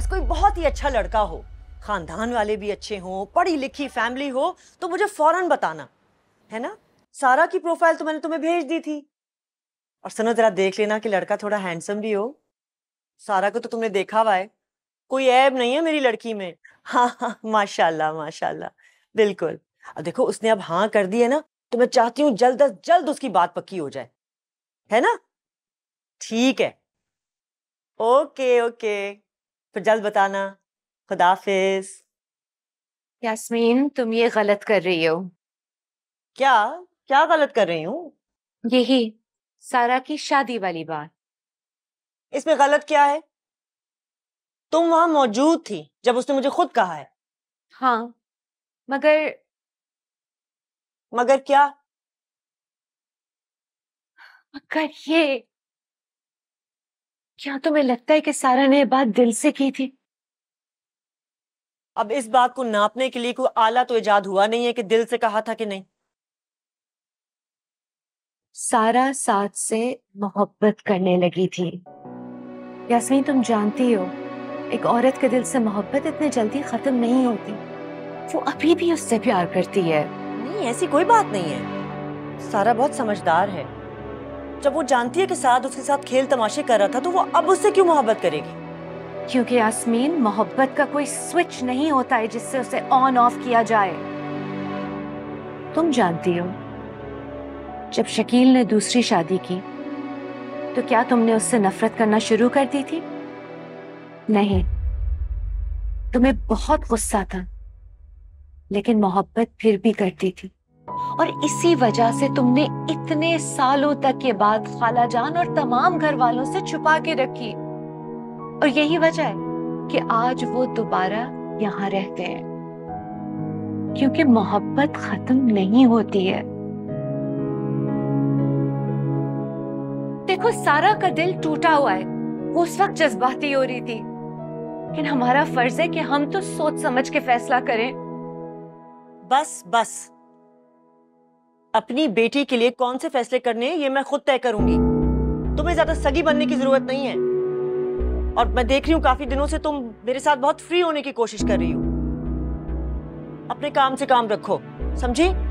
बस कोई बहुत ही अच्छा लड़का हो, खानदान वाले भी अच्छे हों, पढ़ी लिखी फैमिली हो तो मुझे फौरन बताना, है ना। सारा की प्रोफाइल तो मैंने तुम्हें भेज दी थी। और सुनो, जरा देख लेना कि लड़का थोड़ा हैंडसम भी हो। सारा को तो तुमने देखा हुआ है, कोई ऐब नहीं है मेरी लड़की में। हाँ, माशाल्लाह माशाल्लाह, बिल्कुल। अब देखो, उसने अब हाँ कर दी है ना, तो मैं चाहती हूँ जल्द अज जल्द उसकी बात पक्की हो जाए, है ना। ठीक है, ओके ओके, फिर जल्द बताना। खुदाफिज। यास्मीन, तुम ये गलत कर रही हो। क्या क्या गलत कर रही हूँ? यही सारा की शादी वाली बात। इसमें गलत क्या है? तुम वहां मौजूद थी जब उसने मुझे खुद कहा है। हाँ, मगर क्या? मगर ये, क्या तुम्हें लगता है कि सारा ने बात दिल से की थी? अब इस बात को नापने के लिए कोई आला तो इजाद हुआ नहीं है कि दिल से कहा था कि नहीं। सारा साथ से मोहब्बत करने लगी थी। यास्मीन, तुम जानती हो एक औरत के दिल से मोहब्बत इतने जल्दी खत्म नहीं होती। वो अभी भी उससे प्यार करती है। नहीं, ऐसी कोई बात नहीं है। सारा बहुत समझदार है। जब वो जानती है कि साथ उसके साथ खेल तमाशे कर रहा था, तो वो अब उससे क्यों मोहब्बत करेगी? क्योंकि यास्मीन, मोहब्बत का कोई स्विच नहीं होता है जिससे उसे ऑन ऑफ किया जाए। तुम जानती हो, जब शकील ने दूसरी शादी की तो क्या तुमने उससे नफरत करना शुरू कर दी थी? नहीं, तुम्हें बहुत गुस्सा था, लेकिन मोहब्बत फिर भी करती थी। और इसी वजह से तुमने इतने सालों तक ये बात खाला जान और तमाम घर वालों से छुपा के रखी। और यही वजह है कि आज वो दोबारा यहाँ रहते हैं, क्योंकि मोहब्बत खत्म नहीं होती है। देखो, सारा का दिल टूटा हुआ है, वो उस वक्त जज्बाती हो रही थी, लेकिन हमारा फर्ज है कि हम तो सोच समझ के फैसला करें। बस बस, अपनी बेटी के लिए कौन से फैसले करने हैं ये मैं खुद तय करूंगी। तुम्हें ज्यादा सगी बनने की जरूरत नहीं है। और मैं देख रही हूँ काफी दिनों से तुम मेरे साथ बहुत फ्री होने की कोशिश कर रही हो। अपने काम से काम रखो, समझी?